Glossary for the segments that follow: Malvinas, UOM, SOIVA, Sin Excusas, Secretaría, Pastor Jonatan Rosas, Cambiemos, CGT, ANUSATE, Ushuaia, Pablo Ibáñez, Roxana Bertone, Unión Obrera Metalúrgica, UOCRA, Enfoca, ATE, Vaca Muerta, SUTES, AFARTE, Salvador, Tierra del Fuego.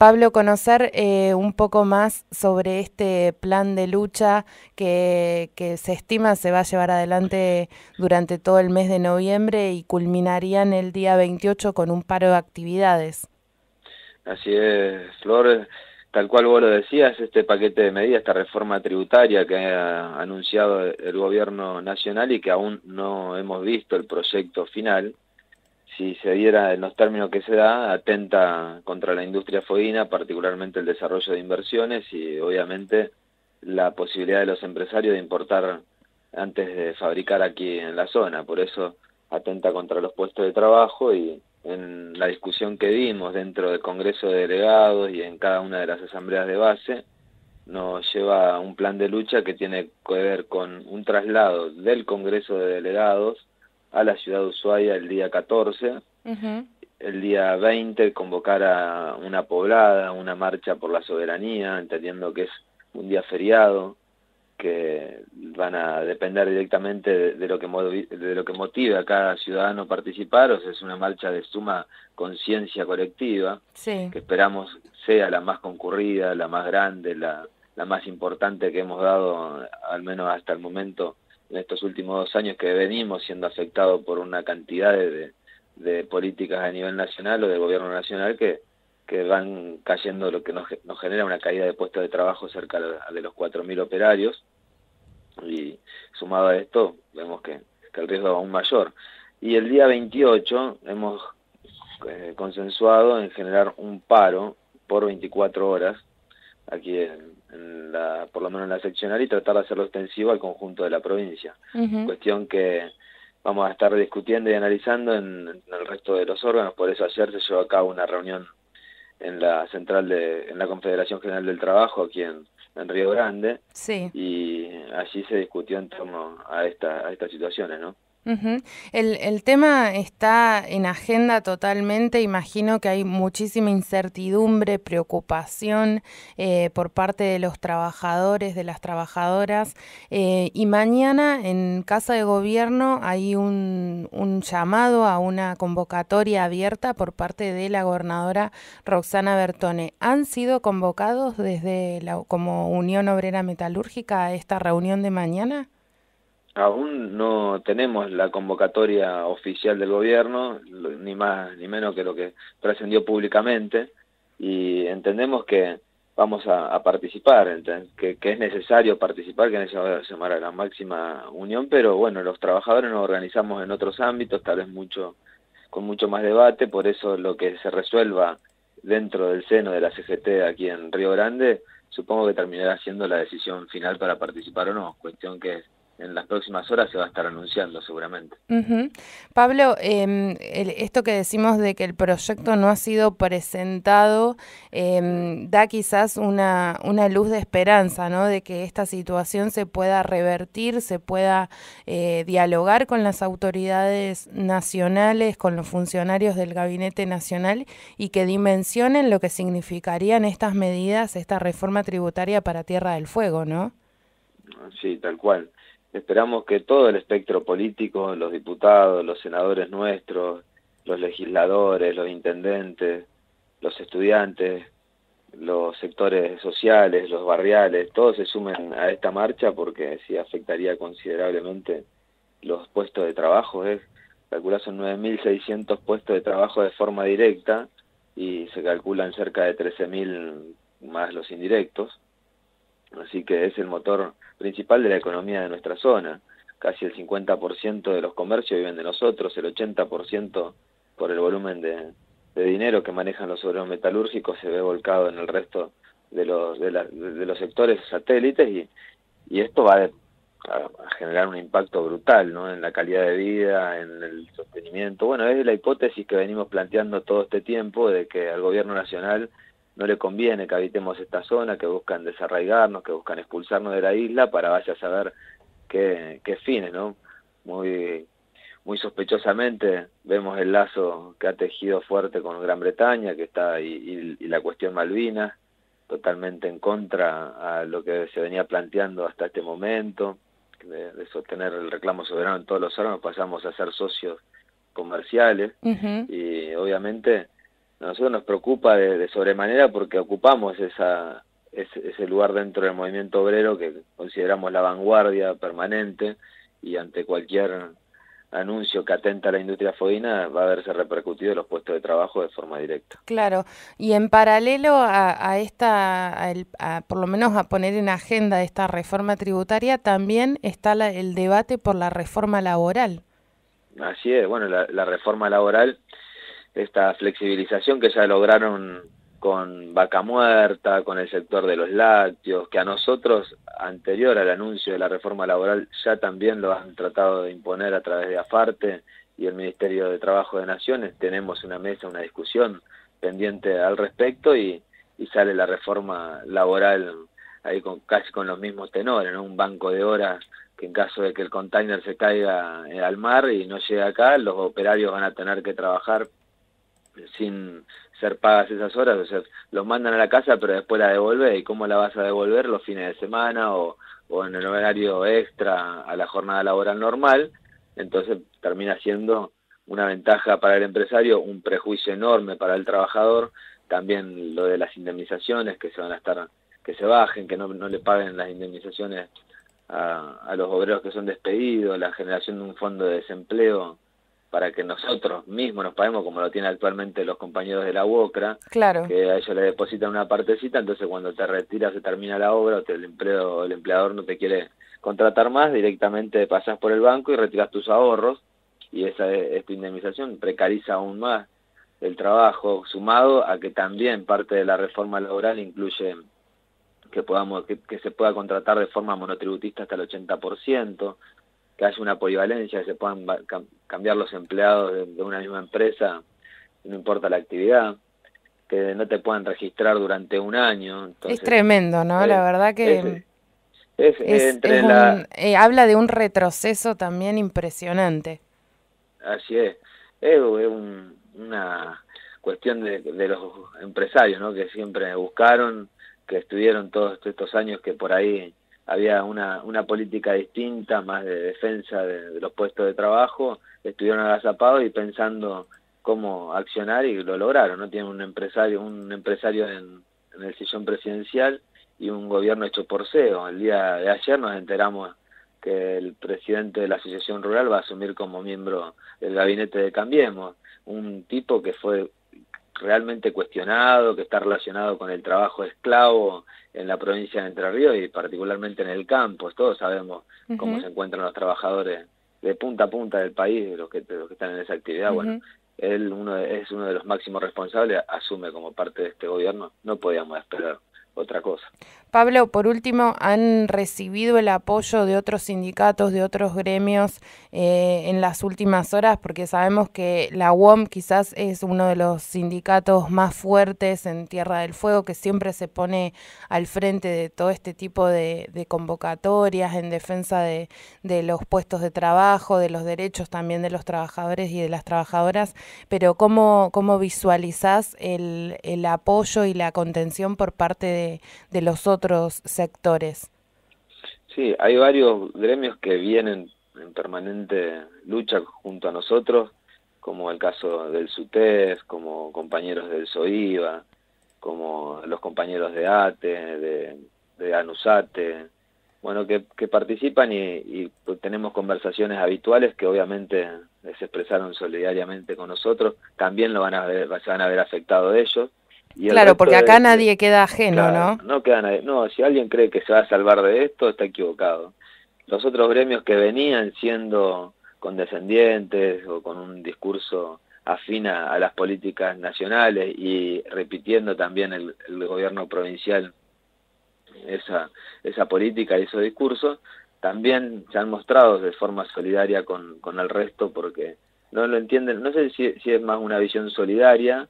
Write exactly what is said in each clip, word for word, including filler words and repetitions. Pablo, conocer eh, un poco más sobre este plan de lucha que, que se estima se va a llevar adelante durante todo el mes de noviembre y culminarían el día veintiocho con un paro de actividades. Así es, Flor. Tal cual vos lo decías, este paquete de medidas, esta reforma tributaria que ha anunciado el gobierno nacional y que aún no hemos visto el proyecto final, si se diera en los términos que se da, atenta contra la industria fueguina, particularmente el desarrollo de inversiones y obviamente la posibilidad de los empresarios de importar antes de fabricar aquí en la zona. Por eso atenta contra los puestos de trabajo y en la discusión que dimos dentro del Congreso de Delegados y en cada una de las asambleas de base, nos lleva a un plan de lucha que tiene que ver con un traslado del Congreso de Delegados a la ciudad de Ushuaia el día catorce, uh-huh. El día veinte convocar a una poblada, una marcha por la soberanía, entendiendo que es un día feriado, que van a depender directamente de, de, lo que de lo que motive a cada ciudadano participar, o sea, es una marcha de suma conciencia colectiva, sí, que esperamos sea la más concurrida, la más grande, la, la más importante que hemos dado, al menos hasta el momento, en estos últimos dos años que venimos siendo afectados por una cantidad de, de políticas a nivel nacional o del gobierno nacional que, que van cayendo, lo que nos, nos genera una caída de puestos de trabajo cerca de los cuatro mil operarios, y sumado a esto vemos que, que el riesgo es aún mayor. Y el día veintiocho hemos eh, consensuado en generar un paro por veinticuatro horas, aquí en, en la, por lo menos en la seccional, y tratar de hacerlo extensivo al conjunto de la provincia. Uh-huh. Cuestión que vamos a estar discutiendo y analizando en, en el resto de los órganos, por eso ayer se llevó a cabo una reunión en la central de, en la Confederación General del Trabajo, aquí en, en Río Grande, sí, y allí se discutió en torno a, esta, a estas situaciones, ¿no? Uh-huh. El, el tema está en agenda totalmente, imagino que hay muchísima incertidumbre, preocupación eh, por parte de los trabajadores, de las trabajadoras, eh, y mañana en Casa de Gobierno hay un, un llamado a una convocatoria abierta por parte de la gobernadora Roxana Bertone. ¿Han sido convocados desde la, como Unión Obrera Metalúrgica a esta reunión de mañana? Aún no tenemos la convocatoria oficial del gobierno, ni más ni menos que lo que trascendió públicamente, y entendemos que vamos a, a participar, que, que es necesario participar, que es llamar a la máxima unión, pero bueno, los trabajadores nos organizamos en otros ámbitos, tal vez mucho con mucho más debate, por eso lo que se resuelva dentro del seno de la C G T aquí en Río Grande, supongo que terminará siendo la decisión final para participar o no, cuestión que es en las próximas horas se va a estar anunciando seguramente. Uh-huh. Pablo, eh, el, esto que decimos de que el proyecto no ha sido presentado eh, da quizás una, una luz de esperanza, ¿no? De que esta situación se pueda revertir, se pueda eh, dialogar con las autoridades nacionales, con los funcionarios del Gabinete Nacional y que dimensionen lo que significarían estas medidas, esta reforma tributaria para Tierra del Fuego, ¿no? Sí, tal cual. Esperamos que todo el espectro político, los diputados, los senadores nuestros, los legisladores, los intendentes, los estudiantes, los sectores sociales, los barriales, todos se sumen a esta marcha porque sí afectaría considerablemente los puestos de trabajo. ¿eh? Calcula son nueve mil seiscientos puestos de trabajo de forma directa y se calculan cerca de trece mil más los indirectos. Así que es el motor principal de la economía de nuestra zona. Casi el cincuenta por ciento de los comercios viven de nosotros, el ochenta por ciento por el volumen de, de dinero que manejan los obreros metalúrgicos se ve volcado en el resto de los, de la, de los sectores satélites y, y esto va a, a generar un impacto brutal, ¿no? En la calidad de vida, en el sostenimiento. Bueno, es la hipótesis que venimos planteando todo este tiempo de que al gobierno nacional no le conviene que habitemos esta zona, que buscan desarraigarnos, que buscan expulsarnos de la isla para vaya a saber qué, qué fines, ¿no? Muy, muy sospechosamente vemos el lazo que ha tejido fuerte con Gran Bretaña, que está y, y, y la cuestión Malvinas, totalmente en contra a lo que se venía planteando hasta este momento, de, de sostener el reclamo soberano en todos los órganos, pasamos a ser socios comerciales, uh-huh. Y obviamente a nosotros nos preocupa de, de sobremanera porque ocupamos esa, ese, ese lugar dentro del movimiento obrero que consideramos la vanguardia permanente, y ante cualquier anuncio que atenta a la industria fueguina va a verse repercutido en los puestos de trabajo de forma directa. Claro, y en paralelo a, a esta, a el, a, por lo menos a poner en agenda esta reforma tributaria, también está la, el debate por la reforma laboral. Así es, bueno, la, la reforma laboral, esta flexibilización que ya lograron con Vaca Muerta, con el sector de los lácteos, que a nosotros, anterior al anuncio de la reforma laboral, ya también lo han tratado de imponer a través de AFARTE y el Ministerio de Trabajo de Naciones. Tenemos una mesa, una discusión pendiente al respecto y, y sale la reforma laboral ahí con, casi con los mismos tenores, ¿no? Un banco de horas que en caso de que el container se caiga al mar y no llegue acá, los operarios van a tener que trabajar sin ser pagas esas horas, o sea, los mandan a la casa pero después la devolvés, y cómo la vas a devolver los fines de semana o, o en el horario extra a la jornada laboral normal. Entonces termina siendo una ventaja para el empresario, un prejuicio enorme para el trabajador. También lo de las indemnizaciones que se van a estar, que se bajen, que no, no le paguen las indemnizaciones a, a los obreros que son despedidos, la generación de un fondo de desempleo para que nosotros mismos nos paguemos, como lo tienen actualmente los compañeros de la UOCRA, claro, que a ellos les depositan una partecita, entonces cuando te retiras se termina la obra o te, el, empleo, el empleador no te quiere contratar más, directamente pasás por el banco y retiras tus ahorros, y esa esta indemnización precariza aún más el trabajo, sumado a que también parte de la reforma laboral incluye que, podamos, que, que se pueda contratar de forma monotributista hasta el ochenta por ciento, que haya una polivalencia, que se puedan cambiar los empleados de una misma empresa, no importa la actividad, que no te puedan registrar durante un año. Entonces, es tremendo, ¿no? Eh, la verdad que es, es, es, entre es un, la... eh, habla de un retroceso también impresionante. Así es, es, es un, una cuestión de, de los empresarios, ¿no? Que siempre buscaron, que estuvieron todos estos años que por ahí había una, una política distinta, más de defensa de, de los puestos de trabajo, estuvieron agazapados y pensando cómo accionar y lo lograron, ¿no? Tienen un empresario, un empresario en, en el sillón presidencial y un gobierno hecho porceo. El día de ayer nos enteramos que el presidente de la Asociación Rural va a asumir como miembro del gabinete de Cambiemos, un tipo que fue realmente cuestionado, que está relacionado con el trabajo esclavo en la provincia de Entre Ríos y particularmente en el campo. Todos sabemos uh-huh. cómo se encuentran los trabajadores de punta a punta del país, los que, los que están en esa actividad. Uh-huh. Bueno, él uno de, es uno de los máximos responsables, asume como parte de este gobierno, no podíamos esperar otra cosa. Pablo, por último, ¿han recibido el apoyo de otros sindicatos, de otros gremios eh, en las últimas horas? Porque sabemos que la U O M quizás es uno de los sindicatos más fuertes en Tierra del Fuego, que siempre se pone al frente de todo este tipo de, de convocatorias en defensa de, de los puestos de trabajo, de los derechos también de los trabajadores y de las trabajadoras. Pero ¿cómo, cómo visualizás el, el apoyo y la contención por parte de, de los otros? otros sectores? Sí, hay varios gremios que vienen en permanente lucha junto a nosotros, como el caso del SUTES, como compañeros del SOIVA, como los compañeros de ATE, de, de ANUSATE, bueno, que, que participan y, y tenemos conversaciones habituales que obviamente se expresaron solidariamente con nosotros. También lo van a ver, se van a ver afectados ellos. Claro, porque acá de... nadie queda ajeno, claro, ¿no? No queda nadie. No, si alguien cree que se va a salvar de esto, está equivocado. Los otros gremios que venían siendo condescendientes o con un discurso afín a las políticas nacionales y repitiendo también el, el gobierno provincial esa, esa política y esos discursos, también se han mostrado de forma solidaria con, con el resto, porque no lo entienden. No sé si, si es más una visión solidaria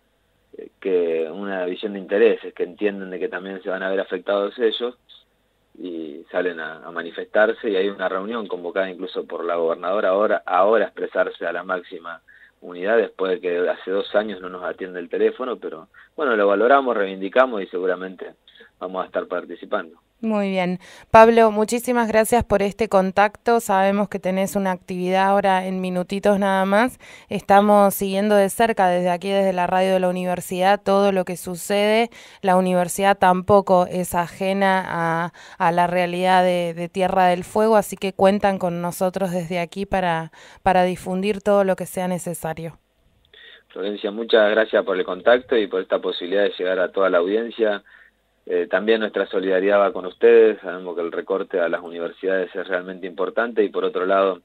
que una visión de intereses, que entienden de que también se van a ver afectados ellos y salen a, a manifestarse, y hay una reunión convocada incluso por la gobernadora ahora, ahora a expresarse a la máxima unidad después de que hace dos años no nos atiende el teléfono, pero bueno, lo valoramos, reivindicamos y seguramente vamos a estar participando. Muy bien. Pablo, muchísimas gracias por este contacto. Sabemos que tenés una actividad ahora en minutitos nada más. Estamos siguiendo de cerca desde aquí, desde la radio de la universidad, todo lo que sucede. La universidad tampoco es ajena a, a la realidad de, de Tierra del Fuego, así que cuentan con nosotros desde aquí para, para difundir todo lo que sea necesario. Florencia, muchas gracias por el contacto y por esta posibilidad de llegar a toda la audiencia. Eh, también nuestra solidaridad va con ustedes, sabemos que el recorte a las universidades es realmente importante y por otro lado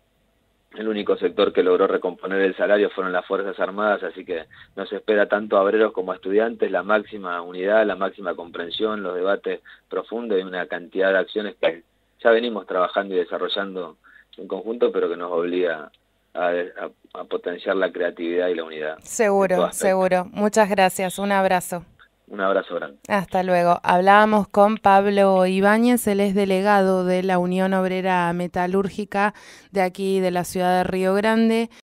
el único sector que logró recomponer el salario fueron las Fuerzas Armadas, así que nos espera tanto a obreros como a estudiantes la máxima unidad, la máxima comprensión, los debates profundos y una cantidad de acciones que ya venimos trabajando y desarrollando en conjunto, pero que nos obliga a, a, a potenciar la creatividad y la unidad. Seguro, seguro. Muchas gracias. Un abrazo. Un abrazo grande. Hasta luego. Hablábamos con Pablo Ibáñez, él es delegado de la Unión Obrera Metalúrgica de aquí de la ciudad de Río Grande.